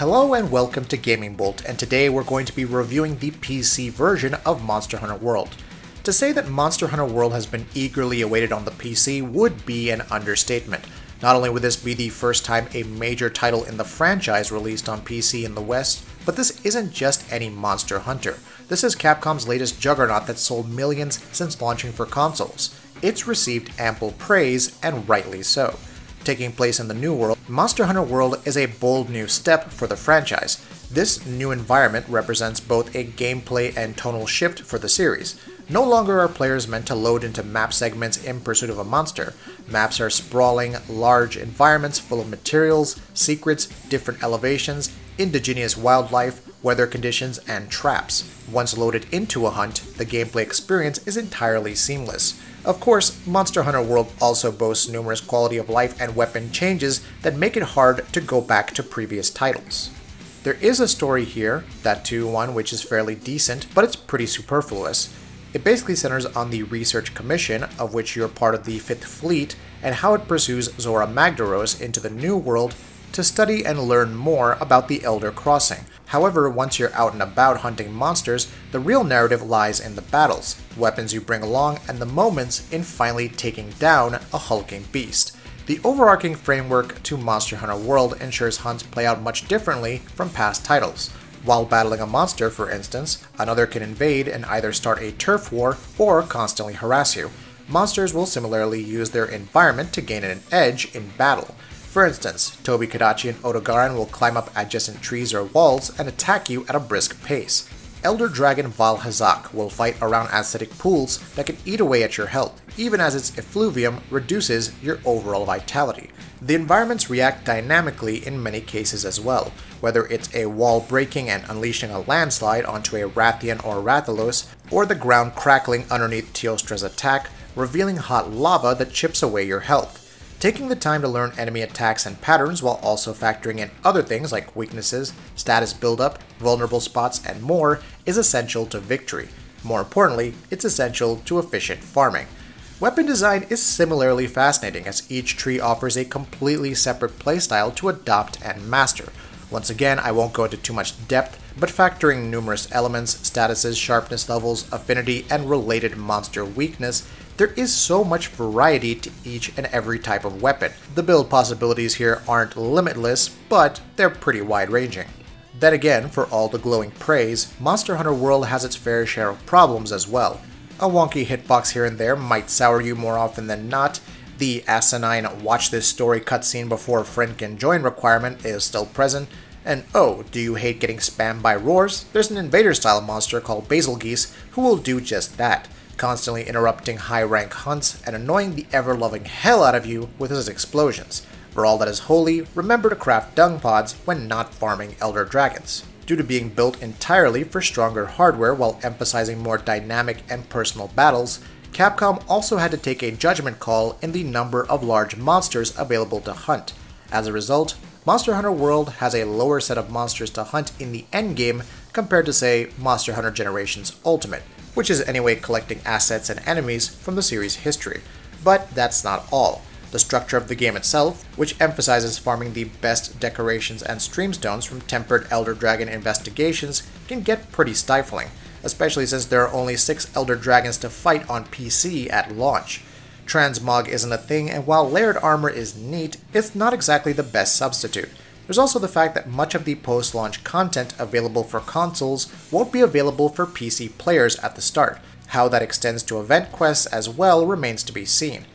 Hello and welcome to Gaming Bolt, and today we're going to be reviewing the PC version of Monster Hunter World. To say that Monster Hunter World has been eagerly awaited on the PC would be an understatement. Not only would this be the first time a major title in the franchise released on PC in the West, but this isn't just any Monster Hunter. This is Capcom's latest juggernaut that sold millions since launching for consoles. It's received ample praise, and rightly so. Taking place in the New World, Monster Hunter World is a bold new step for the franchise. This new environment represents both a gameplay and tonal shift for the series. No longer are players meant to load into map segments in pursuit of a monster. Maps are sprawling, large environments full of materials, secrets, different elevations, indigenous wildlife, weather conditions, and traps. Once loaded into a hunt, the gameplay experience is entirely seamless. Of course, Monster Hunter World also boasts numerous quality of life and weapon changes that make it hard to go back to previous titles. There is a story here, that too one which is fairly decent, but it's pretty superfluous. It basically centers on the Research Commission, of which you're part of the Fifth Fleet, and how it pursues Zora Magdaros into the New World to study and learn more about the Elder Crossing. However, once you're out and about hunting monsters, the real narrative lies in the battles, the weapons you bring along, and the moments in finally taking down a hulking beast. The overarching framework to Monster Hunter World ensures hunts play out much differently from past titles. While battling a monster, for instance, another can invade and either start a turf war or constantly harass you. Monsters will similarly use their environment to gain an edge in battle. For instance, Tobi Kodachi and Odogaran will climb up adjacent trees or walls and attack you at a brisk pace. Elder Dragon Valhazak will fight around acidic pools that can eat away at your health, even as its effluvium reduces your overall vitality. The environments react dynamically in many cases as well. Whether it's a wall breaking and unleashing a landslide onto a Rathian or Rathalos, or the ground crackling underneath Teostra's attack, revealing hot lava that chips away your health. Taking the time to learn enemy attacks and patterns while also factoring in other things like weaknesses, status buildup, vulnerable spots, and more is essential to victory. More importantly, it's essential to efficient farming. Weapon design is similarly fascinating, as each tree offers a completely separate playstyle to adopt and master. Once again, I won't go into too much depth, but factoring numerous elements, statuses, sharpness levels, affinity, and related monster weakness, there is so much variety to each and every type of weapon. The build possibilities here aren't limitless, but they're pretty wide-ranging. Then again, for all the glowing praise, Monster Hunter World has its fair share of problems as well. A wonky hitbox here and there might sour you more often than not. The asinine watch this story cutscene before a friend can join requirement is still present. And oh, do you hate getting spammed by roars? There's an invader-style monster called Basilgeese who will do just that, constantly interrupting high-rank hunts and annoying the ever-loving hell out of you with his explosions. For all that is holy, remember to craft dung pods when not farming Elder Dragons. Due to being built entirely for stronger hardware while emphasizing more dynamic and personal battles, Capcom also had to take a judgment call in the number of large monsters available to hunt. As a result, Monster Hunter World has a lower set of monsters to hunt in the endgame compared to, say, Monster Hunter Generations Ultimate, which is anyway collecting assets and enemies from the series' history. But that's not all. The structure of the game itself, which emphasizes farming the best decorations and streamstones from tempered Elder Dragon investigations, can get pretty stifling, especially since there are only 6 Elder Dragons to fight on PC at launch. Transmog isn't a thing, and while layered armor is neat, it's not exactly the best substitute. There's also the fact that much of the post-launch content available for consoles won't be available for PC players at the start. How that extends to event quests as well remains to be seen.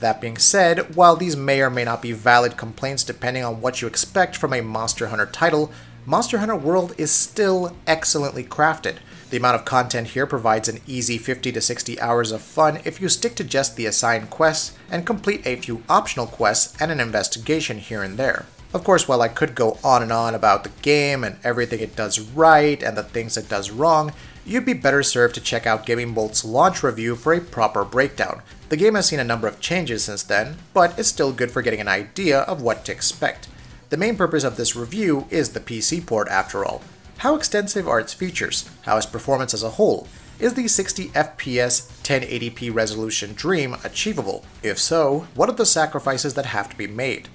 That being said, while these may or may not be valid complaints depending on what you expect from a Monster Hunter title, Monster Hunter World is still excellently crafted. The amount of content here provides an easy 50 to 60 hours of fun if you stick to just the assigned quests and complete a few optional quests and an investigation here and there. Of course, while I could go on and on about the game and everything it does right and the things it does wrong, you'd be better served to check out Gaming Bolt's launch review for a proper breakdown. The game has seen a number of changes since then, but it's still good for getting an idea of what to expect. The main purpose of this review is the PC port, after all. How extensive are its features? How is performance as a whole? Is the 60 FPS 1080p resolution dream achievable? If so, what are the sacrifices that have to be made?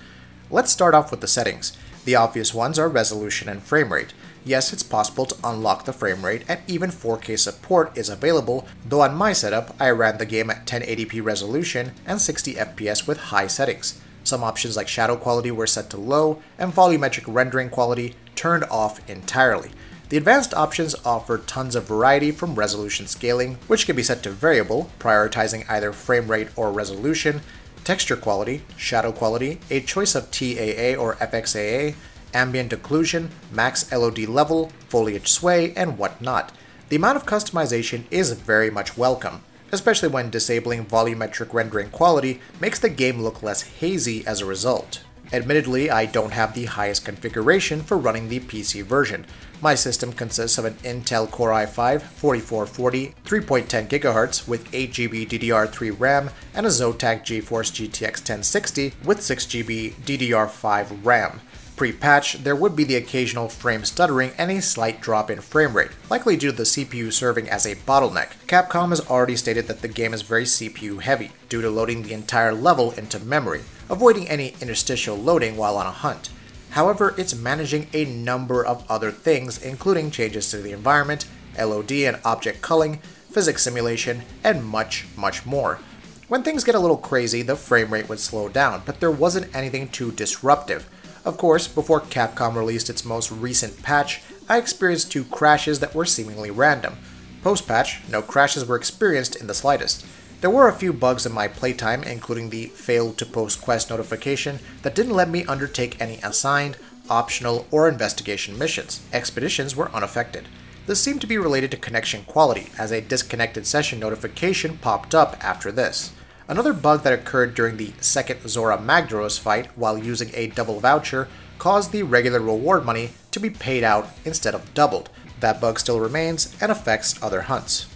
Let's start off with the settings. The obvious ones are resolution and frame rate. Yes, it's possible to unlock the frame rate, and even 4K support is available, though on my setup, I ran the game at 1080p resolution and 60fps with high settings. Some options like shadow quality were set to low, and volumetric rendering quality turned off entirely. The advanced options offer tons of variety, from resolution scaling, which can be set to variable, prioritizing either frame rate or resolution, texture quality, shadow quality, a choice of TAA or FXAA, ambient occlusion, max LOD level, foliage sway, and whatnot. The amount of customization is very much welcome, especially when disabling volumetric rendering quality makes the game look less hazy as a result. Admittedly, I don't have the highest configuration for running the PC version. My system consists of an Intel Core i5 4440 3.10GHz with 8GB DDR3 RAM and a Zotac GeForce GTX 1060 with 6GB DDR5 RAM. Pre-patch, there would be the occasional frame stuttering and a slight drop in frame rate, likely due to the CPU serving as a bottleneck. Capcom has already stated that the game is very CPU heavy, due to loading the entire level into memory, avoiding any interstitial loading while on a hunt. However, it's managing a number of other things, including changes to the environment, LOD and object culling, physics simulation, and much, much more. When things get a little crazy, the frame rate would slow down, but there wasn't anything too disruptive. Of course, before Capcom released its most recent patch, I experienced 2 crashes that were seemingly random. Post-patch, no crashes were experienced in the slightest. There were a few bugs in my playtime, including the failed to post quest notification that didn't let me undertake any assigned, optional, or investigation missions. Expeditions were unaffected. This seemed to be related to connection quality, as a disconnected session notification popped up after this. Another bug that occurred during the second Zora Magdaros fight while using a double voucher caused the regular reward money to be paid out instead of doubled. That bug still remains and affects other hunts.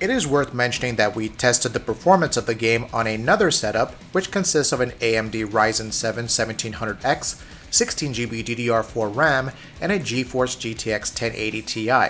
It is worth mentioning that we tested the performance of the game on another setup, which consists of an AMD Ryzen 7 1700X, 16GB DDR4 RAM, and a GeForce GTX 1080 Ti.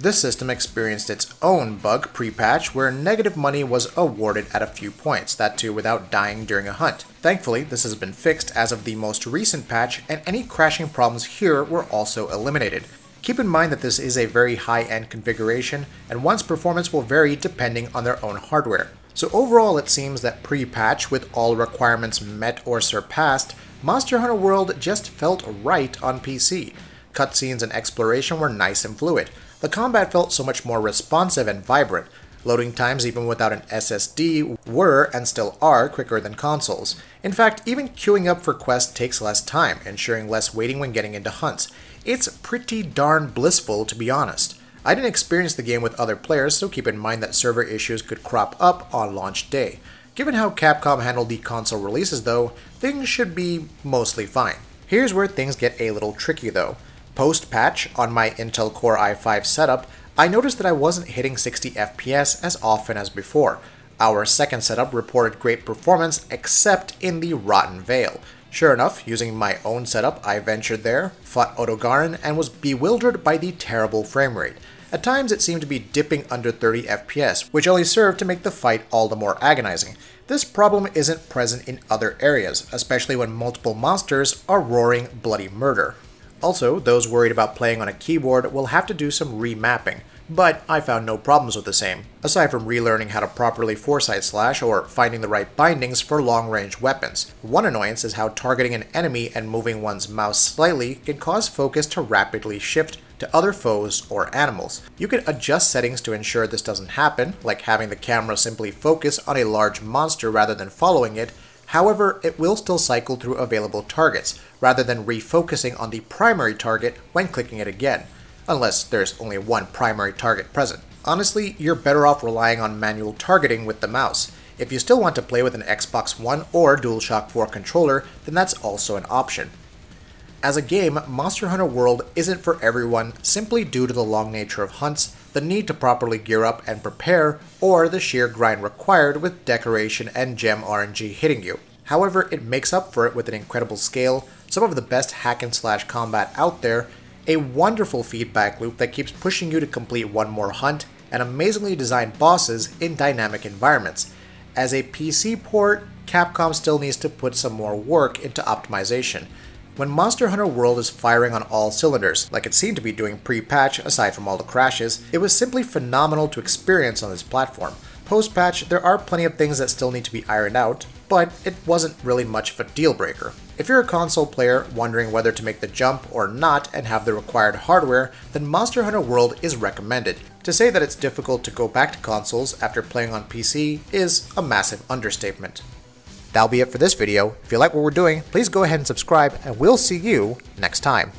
This system experienced its own bug pre-patch where negative money was awarded at a few points, that too without dying during a hunt. Thankfully, this has been fixed as of the most recent patch, and any crashing problems here were also eliminated. Keep in mind that this is a very high-end configuration, and one's performance will vary depending on their own hardware. So overall, it seems that pre-patch, with all requirements met or surpassed, Monster Hunter World just felt right on PC. Cutscenes and exploration were nice and fluid. The combat felt so much more responsive and vibrant. Loading times, even without an SSD, were and still are quicker than consoles. In fact, even queuing up for quests takes less time, ensuring less waiting when getting into hunts. It's pretty darn blissful, to be honest. I didn't experience the game with other players, so keep in mind that server issues could crop up on launch day. Given how Capcom handled the console releases though, things should be mostly fine. Here's where things get a little tricky though. Post-patch, on my Intel Core i5 setup, I noticed that I wasn't hitting 60fps as often as before. Our second setup reported great performance except in the Rotten Vale. Sure enough, using my own setup, I ventured there, fought Odogaran, and was bewildered by the terrible frame rate. At times it seemed to be dipping under 30fps, which only served to make the fight all the more agonizing. This problem isn't present in other areas, especially when multiple monsters are roaring bloody murder. Also, those worried about playing on a keyboard will have to do some remapping, but I found no problems with the same, aside from relearning how to properly foresight slash or finding the right bindings for long-range weapons. One annoyance is how targeting an enemy and moving one's mouse slightly can cause focus to rapidly shift to other foes or animals. You can adjust settings to ensure this doesn't happen, like having the camera simply focus on a large monster rather than following it. However, it will still cycle through available targets, rather than refocusing on the primary target when clicking it again, unless there's only one primary target present. Honestly, you're better off relying on manual targeting with the mouse. If you still want to play with an Xbox One or DualShock 4 controller, then that's also an option. As a game, Monster Hunter World isn't for everyone simply due to the long nature of hunts, the need to properly gear up and prepare, or the sheer grind required with decoration and gem RNG hitting you. However, it makes up for it with an incredible scale, some of the best hack and slash combat out there, a wonderful feedback loop that keeps pushing you to complete one more hunt, and amazingly designed bosses in dynamic environments. As a PC port, Capcom still needs to put some more work into optimization. when Monster Hunter World is firing on all cylinders, like it seemed to be doing pre-patch aside from all the crashes. It was simply phenomenal to experience on this platform. Post-patch, there are plenty of things that still need to be ironed out, but it wasn't really much of a deal-breaker. If you're a console player wondering whether to make the jump or not and have the required hardware, then Monster Hunter World is recommended. To say that it's difficult to go back to consoles after playing on PC is a massive understatement. That'll be it for this video. If you like what we're doing, please go ahead and subscribe, and we'll see you next time.